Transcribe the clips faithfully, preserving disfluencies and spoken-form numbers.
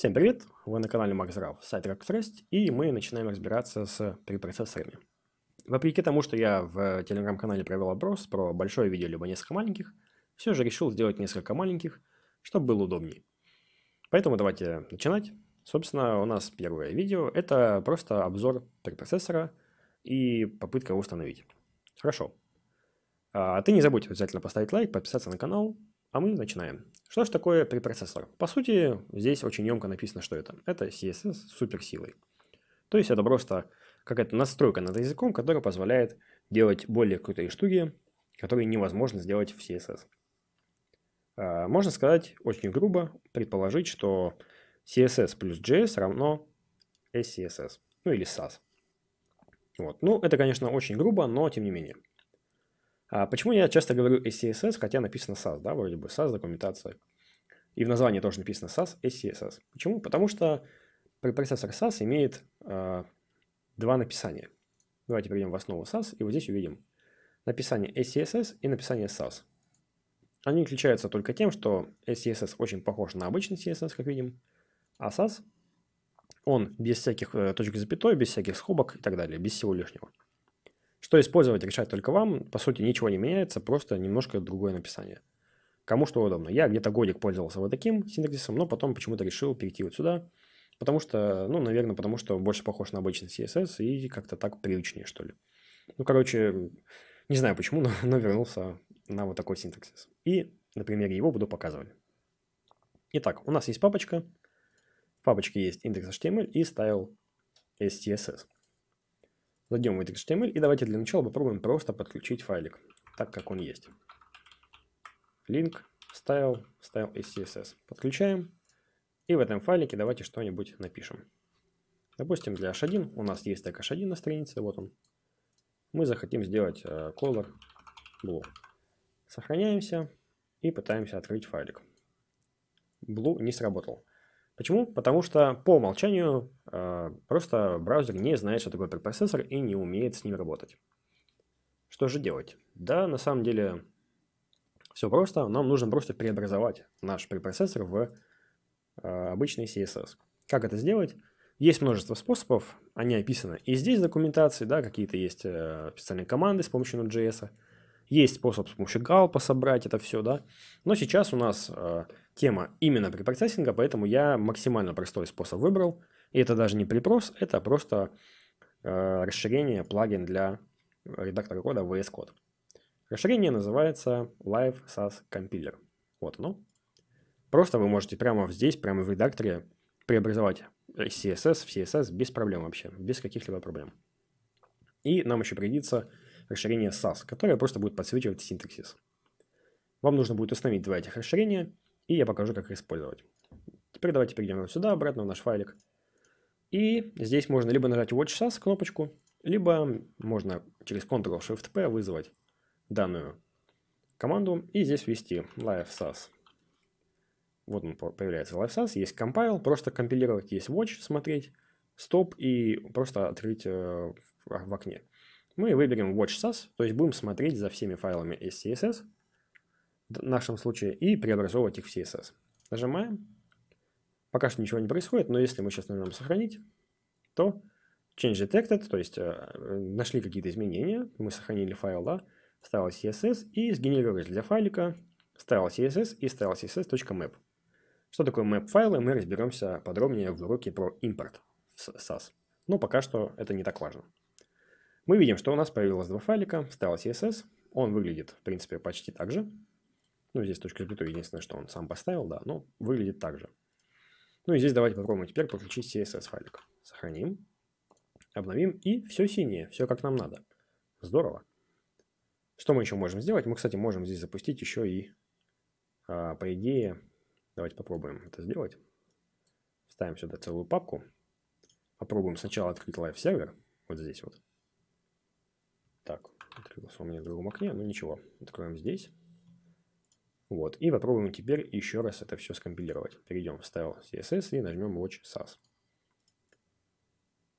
Всем привет! Вы на канале MaxGraph, сайт Rack шесть, и мы начинаем разбираться с препроцессорами. Вопреки тому, что я в телеграм-канале провел опрос про большое видео либо несколько маленьких, все же решил сделать несколько маленьких, чтобы было удобнее. Поэтому давайте начинать. Собственно, у нас первое видео – это просто обзор препроцессора и попытка его установить. Хорошо. А ты не забудь обязательно поставить лайк, подписаться на канал. А мы начинаем. Что же такое препроцессор? По сути, здесь очень емко написано, что это. Это си эс эс с суперсилой. То есть это просто какая-то настройка над языком, которая позволяет делать более крутые штуки, которые невозможно сделать в си эс эс. Можно сказать очень грубо, предположить, что си эс эс плюс джей эс равно эс си эс эс, ну или сас. Вот. Ну, это, конечно, очень грубо, но тем не менее. А почему я часто говорю эс си эс эс, хотя написано сас, да, вроде бы сас, документация. И в названии тоже написано сас, эс си эс эс. Почему? Потому что препроцессор сас имеет э, два написания. Давайте перейдем в основу сас, и вот здесь увидим написание эс си эс эс и написание сас. Они отличаются только тем, что эс си эс эс очень похож на обычный си эс эс, как видим, а сас, он без всяких э, точек запятой, без всяких скобок и так далее, без всего лишнего. Что использовать, решать только вам. По сути, ничего не меняется, просто немножко другое написание. Кому что удобно. Я где-то годик пользовался вот таким синтаксисом, но потом почему-то решил перейти вот сюда. Потому что, ну, наверное, потому что больше похож на обычный си эс эс и как-то так привычнее, что ли. Ну, короче, не знаю почему, но, но вернулся на вот такой синтаксис. И на примере его буду показывать. Итак, у нас есть папочка. В папочке есть индекс эйч ти эм эль и style эс си эс эс. Зайдем в эйч ти эм эль и давайте для начала попробуем просто подключить файлик, так как он есть. Link, style, style эс си эс эс. Подключаем. И в этом файлике давайте что-нибудь напишем. Допустим, для эйч один у нас есть так эйч один на странице, вот он. Мы захотим сделать color blue. Сохраняемся и пытаемся открыть файлик. Blue не сработал. Почему? Потому что по умолчанию э, просто браузер не знает, что такое препроцессор и не умеет с ним работать. Что же делать? Да, на самом деле все просто. Нам нужно просто преобразовать наш препроцессор в э, обычный си эс эс. Как это сделать? Есть множество способов, они описаны и здесь в документации, да, какие-то есть э, специальные команды с помощью Node.js. Есть способ с помощью галпа собрать это все, да. Но сейчас у нас э, тема именно препроцессинга, поэтому я максимально простой способ выбрал. И это даже не припрос, это просто э, расширение, плагин для редактора кода ви эс Code. Расширение называется Live Sass Compiler. Вот оно. Просто вы можете прямо здесь, прямо в редакторе преобразовать эс си эс эс в си эс эс без проблем вообще, без каких-либо проблем. И нам еще придется расширение Sass, которое просто будет подсвечивать синтаксис. Вам нужно будет установить два этих расширения, и я покажу, как их использовать. Теперь давайте перейдем вот сюда, обратно в наш файлик. И здесь можно либо нажать Watch Sass кнопочку, либо можно через контрол шифт пи вызвать данную команду и здесь ввести Live Sass. Вот он появляется, Live Sass. Есть Compile, просто компилировать, есть Watch, смотреть, Stop и просто открыть э, в окне. Мы выберем Watch Sass, то есть будем смотреть за всеми файлами эс си эс эс, в нашем случае, и преобразовывать их в си эс эс. Нажимаем. Пока что ничего не происходит, но если мы сейчас нажмем «Сохранить», то «Change detected», то есть э, нашли какие-то изменения, мы сохранили файл, да, style css и сгенерировали для файлика style css и style css.map. Что такое map файлы, мы разберемся подробнее в уроке про импорт в Sass, но пока что это не так важно. Мы видим, что у нас появилось два файлика, style css, он выглядит, в принципе, почти так же. Ну, здесь точка запятой, единственное, что он сам поставил, да, но выглядит так же. Ну и здесь давайте попробуем теперь подключить си эс эс файлик. Сохраним, обновим, и все синее, все как нам надо. Здорово. Что мы еще можем сделать? Мы, кстати, можем здесь запустить еще и, а, по идее, давайте попробуем это сделать. Ставим сюда целую папку. Попробуем сначала открыть Live Server, вот здесь вот. Так, открылся у меня в другом окне, но ничего. Откроем здесь. Вот, и попробуем теперь еще раз это все скомпилировать. Перейдем в style css и нажмем watch sass.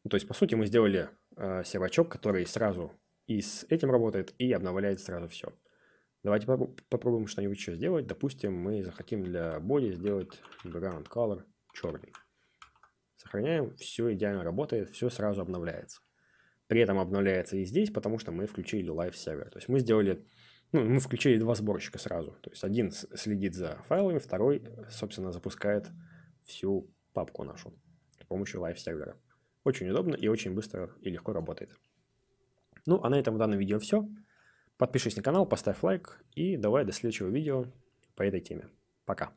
Ну, то есть, по сути, мы сделали э, сервачок, который сразу и с этим работает, и обновляет сразу все. Давайте поп попробуем что-нибудь еще сделать. Допустим, мы захотим для body сделать background color черный. Сохраняем, все идеально работает, все сразу обновляется. При этом обновляется и здесь, потому что мы включили Live Server. То есть мы сделали, ну, мы включили два сборщика сразу. То есть один следит за файлами, второй, собственно, запускает всю папку нашу с помощью Live Server. Очень удобно и очень быстро и легко работает. Ну, а на этом в данном видео все. Подпишись на канал, поставь лайк и давай до следующего видео по этой теме. Пока.